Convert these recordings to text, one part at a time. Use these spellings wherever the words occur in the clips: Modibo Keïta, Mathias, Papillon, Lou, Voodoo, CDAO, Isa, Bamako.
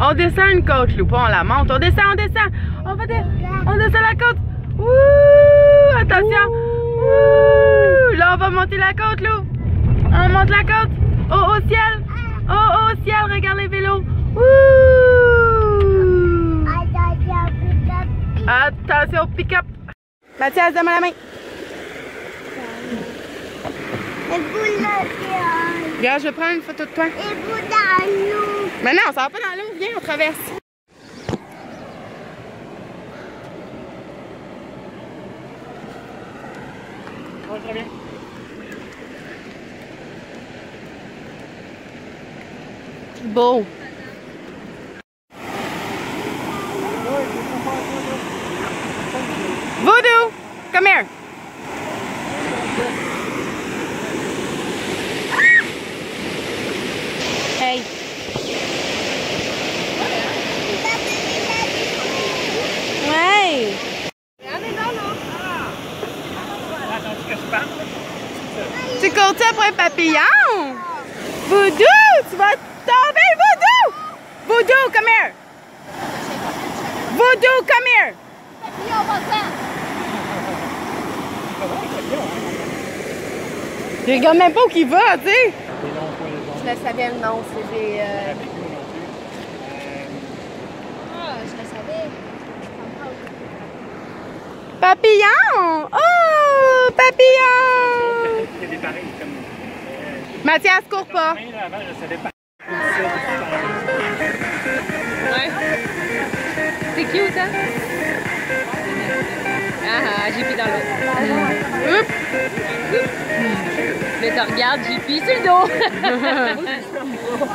On descend une côte, Lou, pas on la monte. On descend, on descend. On descend la côte. Ouh, attention. Ouh. Là, on va monter la côte, Lou. On monte la côte. Oh, au ciel. Oh, au ciel, regarde les vélos. Ouh. Attention au pick-up. Mathias, donne-moi la main. Regarde, je vais prendre une photo de toi. Et vous dans l'eau. Mais non, on s'en va pas dans l'eau. Viens, on traverse. On va très bien. Beau. Voodoo, come here. Hey. Ouais. Tu es content pour un papillon? Voodoo, tu vas tomber, Voodoo! Voodoo, come here. Voodoo, come here. Papillon, va-t'en. Je regarde même pas où il va, tu sais. Je le savais, le nom, c'est des... Ah, je le savais. Papillon! Oh! Papillon! C'est des pareils comme... Mathias, cours pas! Avant, je savais pas. Ouais. C'est cute, hein? Ah, j'ai pris dans l'eau. Oups! Mais tu regardes, JP, sur le dos!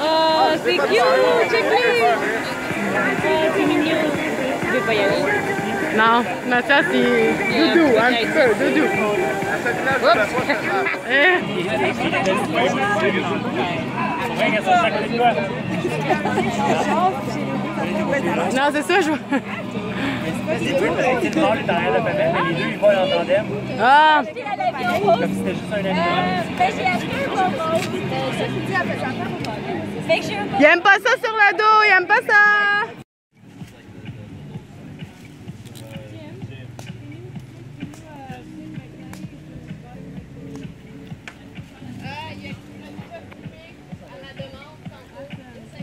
Oh, c'est cute! J'ai pris! Oh, c'est mignon! Tu veux pas y aller? Non, Mathias, c'est doudou, un petit peu, doudou! Non, c'est ça, je vois! Les deux peuvent être morts derrière la femelle, mais les deux ils volent en tandem. Ah! Comme si c'était juste un animal. J'ai acheté un bonbon. Ça, je dis après ça. Il aime pas ça sur le dos, il aime pas ça!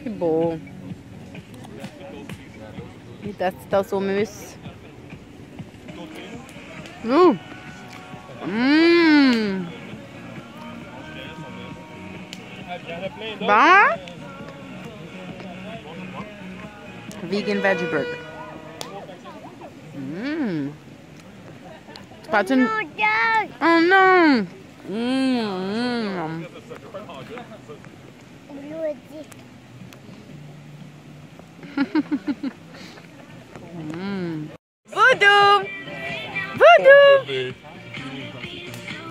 C'est beau. Il est à petite tasse au muscle. Ouh! Mmh! Bon! Vegan Veggie Burger. Mmh! Tu prends une... Oh non! Mmh! Voodoo! Voodoo!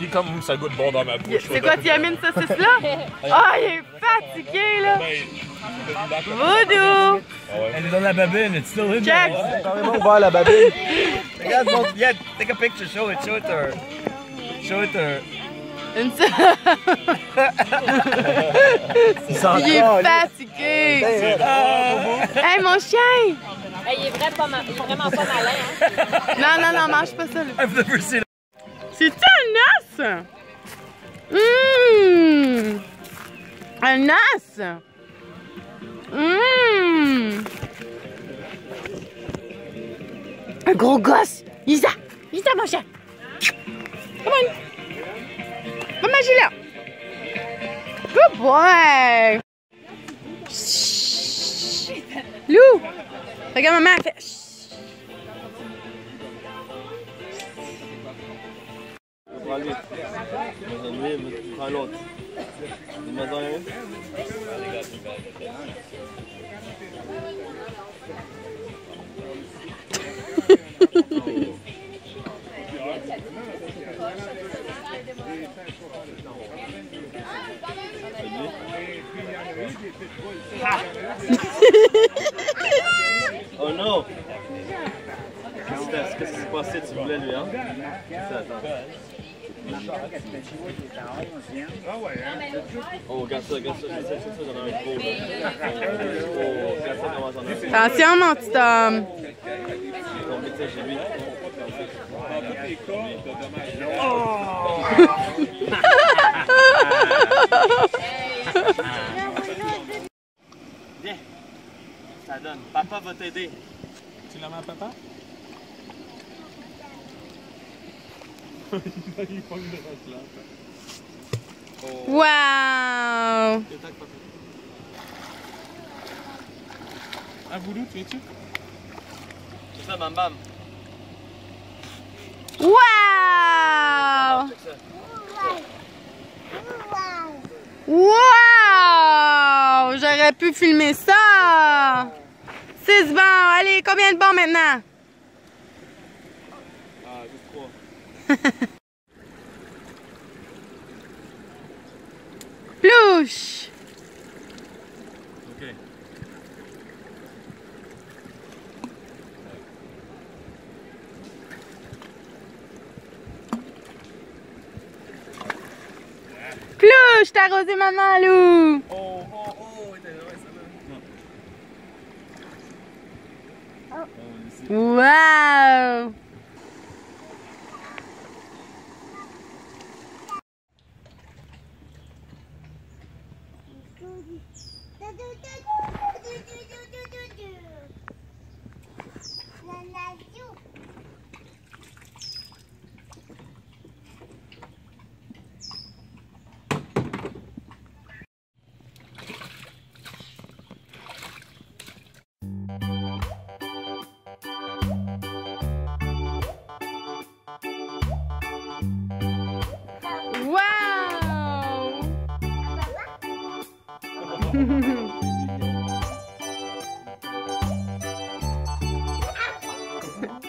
Il est comme ça goûte bon dans ma bouche. C'est quoi, tu amènes cette saucisse là? Ah, il est fatigué là! Voodoo! Elle est dans la babine, it's still in there. J'ai carrément ouvert la babine. Regarde, viens, take a picture, show it to her. Show it to her. Une seule. Il est fatigué. Hey, mon chien! Hey, il est vraiment pas malin, hein? Non, mange pas ça, là. C'est-tu un os? Mmh. Un os? Mmh. Un gros gosse! Isa! Isa, mon chien! Come on! Va manger là! Good boy! Chut. Lou! Regarde maman, elle fait... Prends l'autre. Oh non! Qu'est-ce qui s'est passé? Tu voulais lui, hein? Oh, regarde ça, j'en ai un beau. Oh, regarde ça, comment ça Attention, mon petit homme. Viens, ça donne. Papa va t'aider. Tu la mets à papa? Il pogne de la plante. Wow! Ah, Voodoo, tu es-tu? C'est ça, bam bam. Wow! Wow! J'aurais pu filmer ça! 6 bons! Allez, combien de bons maintenant? Ah, juste 3. Plouche! Ok. Plouche, t'as arrosé maman, Lou! Oh, oh, oh, t'es là, ouais, ça va. Non. Wow!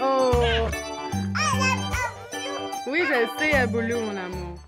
Oh! Oui, je le sais, Boulou, mon amour.